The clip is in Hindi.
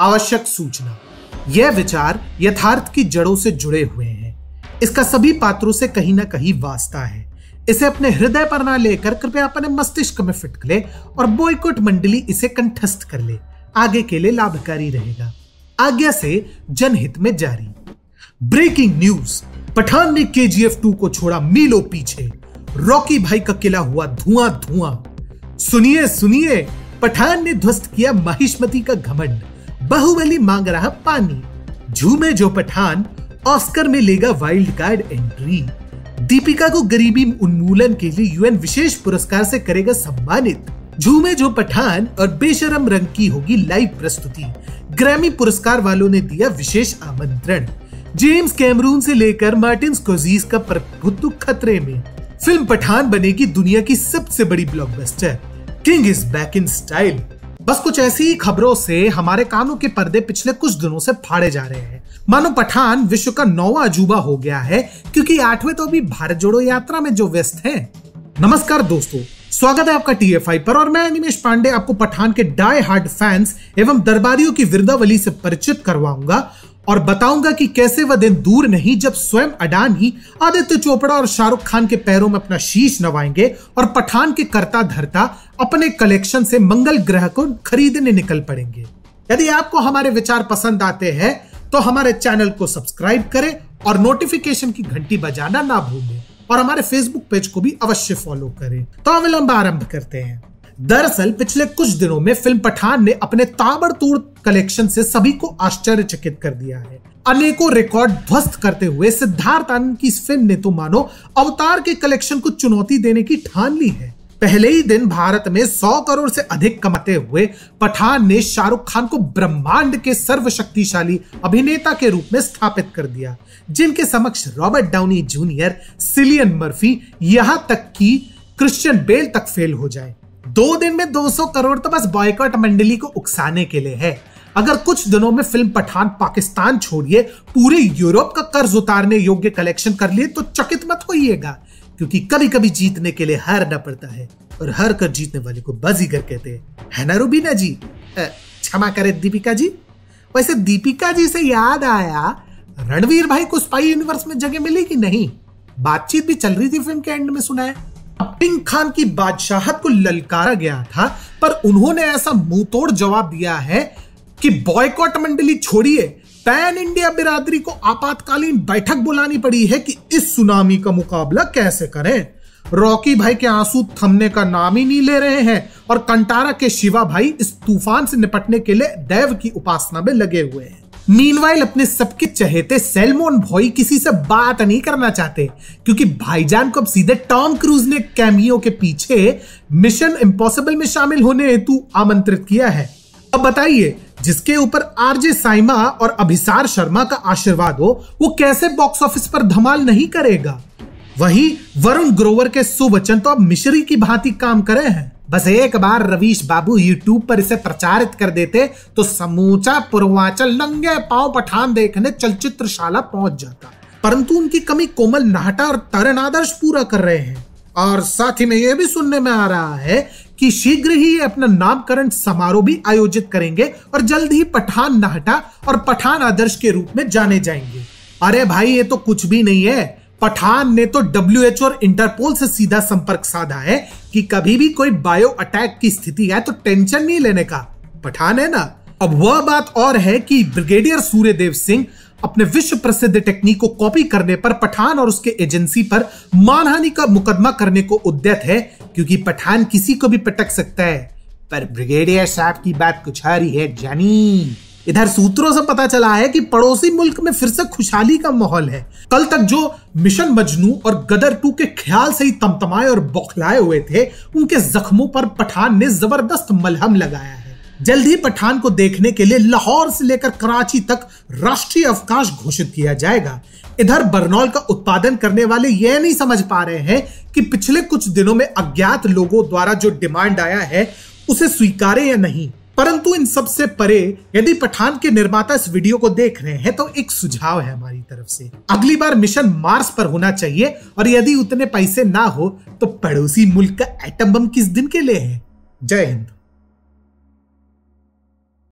आवश्यक सूचना, यह विचार यथार्थ की जड़ों से जुड़े हुए हैं। इसका सभी पात्रों से कहीं ना कहीं वास्ता है। इसे अपने हृदय पर ना लेकर कृपया अपने मस्तिष्क में फिट ले और बॉयकॉट मंडली इसे कंठस्थ कर ले। आगे के लिए लाभकारी रहेगा। आज्ञा से जनहित में जारी। ब्रेकिंग न्यूज, पठान ने केजीएफ 2 को छोड़ा मीलों पीछे, रॉकी भाई का किला हुआ धुआं धुआं। सुनिए सुनिए, पठान ने ध्वस्त किया माहिष्मती का घमंड, बाहुबली मांग रहा पानी, झूमे जो पठान, ऑस्कर में लेगा वाइल्ड कार्ड एंट्री, दीपिका को गरीबी उन्मूलन के लिए यूएन विशेष पुरस्कार से करेगा सम्मानित, झूमे जो पठान और बेशरम रंग की होगी लाइव प्रस्तुति, ग्रैमी पुरस्कार वालों ने दिया विशेष आमंत्रण, जेम्स कैमरून से लेकर मार्टिन स्कॉर्सेज़ का प्रभुत्व खतरे में, फिल्म पठान बनेगी दुनिया की सबसे बड़ी blockbuster, king is back in style. बस कुछ ऐसी ही खबरों से हमारे कानों के पर्दे पिछले कुछ दिनों से फाड़े जा रहे हैं। मानो पठान विश्व का 9वां अजूबा हो गया है, क्योंकि 8वें तो भी भारत जोड़ो यात्रा में जो व्यस्त हैं। नमस्कार दोस्तों, स्वागत है आपका TFI पर और मैं अनिमेश पांडे आपको पठान के डाई हार्ड फैंस एवं दरबारियों की विरदावली से परिचित करवाऊंगा और बताऊंगा कि कैसे वह दिन दूर नहीं जब स्वयं अडानी, आदित्य चोपड़ा और शाहरुख खान के पैरों में अपना शीश नवाएंगे और पठान के कर्ता धरता अपने कलेक्शन से मंगल ग्रह को खरीदने निकल पड़ेंगे। यदि आपको हमारे विचार पसंद आते हैं तो हमारे चैनल को सब्सक्राइब करें और नोटिफिकेशन की घंटी बजाना ना भूलें और हमारे फेसबुक पेज को भी अवश्य फॉलो करें। तो अविलंब आरंभ करते हैं। दरअसल पिछले कुछ दिनों में फिल्म पठान ने अपने ताबड़तोड़ कलेक्शन से सभी को आश्चर्यचकित कर दिया है। अनेकों रिकॉर्ड ध्वस्त करते हुए सिद्धार्थ आनंद की इस फिल्म ने तो मानो अवतार के कलेक्शन को चुनौती देने की ठान ली है। पहले ही दिन भारत में 100 करोड़ से अधिक कमाते हुए पठान ने शाहरुख खान को ब्रह्मांड के सर्वशक्तिशाली अभिनेता के रूप में स्थापित कर दिया, जिनके समक्ष Robert Downey junior, Cillian Murphy, यहां तक कि क्रिश्चियन बेल तक फेल हो जाए। 2 दिन में 200 करोड़ तो बस बॉयकॉट मंडली को उकसाने के लिए है। अगर कुछ दिनों में फिल्म पठान पाकिस्तान छोड़िए पूरे यूरोप का कर्ज उतारने योग्य कलेक्शन कर लिए तो चकित मत होइएगा, क्योंकि कभी कभी जीतने के लिए हारना पड़ता है और हार कर जीतने वाले को बाजीगर कहते हैं, है ना रूबीना जी? क्षमा करें दीपिका जी। वैसे दीपिका जी से याद आया, रणवीर भाई को स्पाई यूनिवर्स में जगह मिली कि नहीं? बातचीत भी चल रही थी फिल्म के एंड में, सुना है। पिंक खान की बादशाहत को ललकारा गया था पर उन्होंने ऐसा मुंह तोड़ जवाब दिया है कि बॉयकॉट मंडली छोड़िए, पैन इंडिया बिरादरी को आपातकालीन बैठक बुलानी पड़ी है कि इस सुनामी का मुकाबला कैसे करें। रॉकी भाई के आंसू थमने का नाम ही नहीं ले रहे हैं और कंटारा के शिवा भाई इस तूफान से निपटने के लिए देव की उपासना में लगे हुए हैं। मीनवाइल अपने सबके चहेते सैल्मोन भाई किसी से बात नहीं करना चाहते, क्योंकि भाईजान को अब सीधे टॉम क्रूज ने कैमियो के पीछे मिशन इम्पॉसिबल में शामिल होने हेतु आमंत्रित किया है। अब बताइए, जिसके ऊपर आरजे साइमा और अभिसार शर्मा का आशीर्वाद हो, वो कैसे बॉक्स ऑफिस पर धमाल नहीं करेगा। वहीं वरुण ग्रोवर के सुवचन तो अब मिश्री की भांति काम करे हैं। बस एक बार रवीश बाबू YouTube पर इसे प्रचारित कर देते तो समूचा पूर्वांचल नंगे पांव पठान देखने चलचित्रशाला पहुंच जाता, परंतु उनकी कमी कोमल नाहटा और तरन आदर्श पूरा कर रहे हैं। और साथ ही में यह भी सुनने में आ रहा है कि शीघ्र ही अपना नामकरण समारोह भी आयोजित करेंगे और जल्द ही पठान नाहटा और पठान आदर्श के रूप में जाने जाएंगे। अरे भाई, ये तो कुछ भी नहीं है। पठान ने तो WHO और इंटरपोल से सीधा संपर्क साधा है कि कभी भी कोई बायो अटैक की स्थिति है तो टेंशन नहीं लेने का, पठान है ना। अब वह बात और है कि ब्रिगेडियर सूर्य देव सिंह अपने विश्व प्रसिद्ध टेक्निक को कॉपी करने पर पठान और उसके एजेंसी पर मानहानि का मुकदमा करने को उद्यत है, क्योंकि पठान किसी को भी पटक सकता है। पर ब्रिगेडियर साहब की बात कुछ हरी है जानी। इधर सूत्रों से पता चला है कि पड़ोसी मुल्क में फिर से खुशहाली का माहौल है। कल तक जो मिशन मजनू और गदर 2 के ख्याल से ही तमतमाए और बौखलाए हुए थे, उनके जख्मों पर पठान ने जबरदस्त मलहम लगाया है। जल्द ही पठान को देखने के लिए लाहौर से लेकर कराची तक राष्ट्रीय अवकाश घोषित किया जाएगा। इधर बर्नौल का उत्पादन करने वाले यह नहीं समझ पा रहे हैं कि पिछले कुछ दिनों में अज्ञात लोगों द्वारा जो डिमांड आया है उसे स्वीकारें या नहीं। परंतु इन सब से परे, यदि पठान के निर्माता इस वीडियो को देख रहे हैं तो एक सुझाव है हमारी तरफ से, अगली बार मिशन मार्स पर होना चाहिए और यदि उतने पैसे ना हो तो पड़ोसी मुल्क का एटम बम किस दिन के लिए है। जय हिंद।